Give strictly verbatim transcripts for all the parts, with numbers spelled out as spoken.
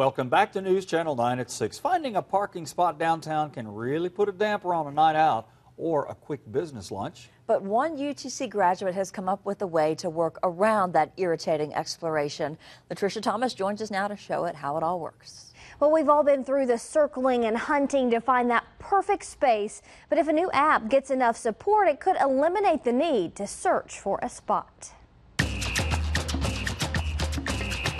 Welcome back to News Channel nine at six. Finding a parking spot downtown can really put a damper on a night out or a quick business lunch. But one U T C graduate has come up with a way to work around that irritating exploration. Latricia Thomas joins us now to show it how it all works. Well, we've all been through the circling and hunting to find that perfect space. But if a new app gets enough support, it could eliminate the need to search for a spot.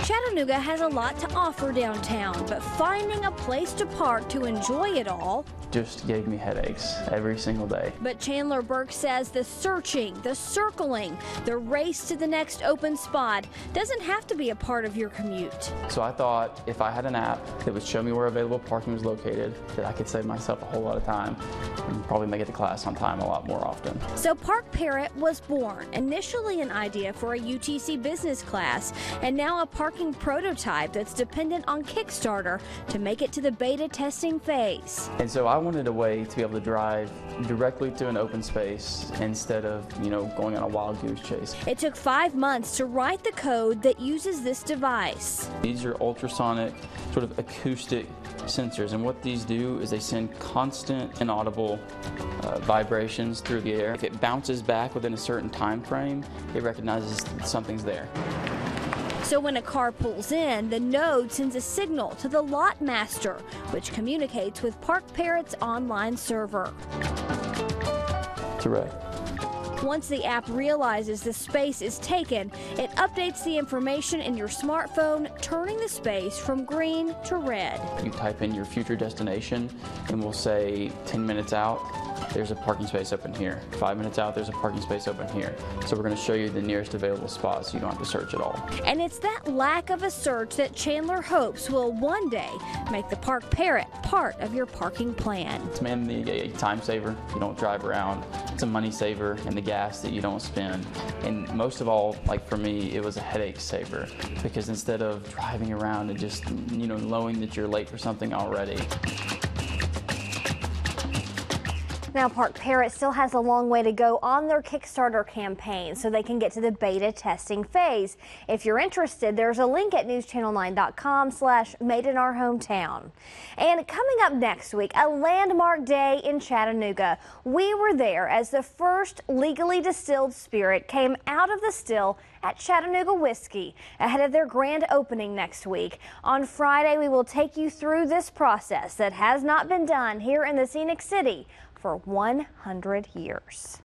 Chattanooga has a lot to offer downtown, but finding a place to park to enjoy it all just gave me headaches every single day. But Chandler Burke says the searching, the circling, the race to the next open spot doesn't have to be a part of your commute. So I thought if I had an app that would show me where available parking was located, that I could save myself a whole lot of time and probably make it to class on time a lot more often. So Park Parrot was born, initially an idea for a U T C business class, and now a parking prototype that's dependent on Kickstarter to make it to the beta testing phase. And so I wanted a way to be able to drive directly to an open space instead of, you know, going on a wild goose chase. It took five months to write the code that uses this device. These are ultrasonic, sort of acoustic sensors, and what these do is they send constant and audible uh, vibrations through the air. If it bounces back within a certain time frame, it recognizes something's there. So when a car pulls in, the node sends a signal to the lot master, which communicates with Park Parrot's online server. It's a wreck. Once the app realizes the space is taken, it updates the information in your smartphone, turning the space from green to red. You type in your future destination, and we'll say ten minutes out, there's a parking space open here. Five minutes out, there's a parking space open here. So we're going to show you the nearest available spot so you don't have to search at all. And it's that lack of a search that Chandler hopes will one day make the Park Parrot part of your parking plan. It's mainly a time saver. You don't drive around. It's a money saver and the gas that you don't spend. And most of all, like for me, it was a headache saver, because instead of driving around and just, you know, knowing that you're late for something already. Now, Park Parrot still has a long way to go on their Kickstarter campaign so they can get to the beta testing phase. If you're interested, there's a link at news channel nine dot com slash made in our hometown. And coming up next week, a landmark day in Chattanooga. We were there as the first legally distilled spirit came out of the still at Chattanooga Whiskey ahead of their grand opening next week. On Friday, we will take you through this process that has not been done here in the scenic city for one hundred years.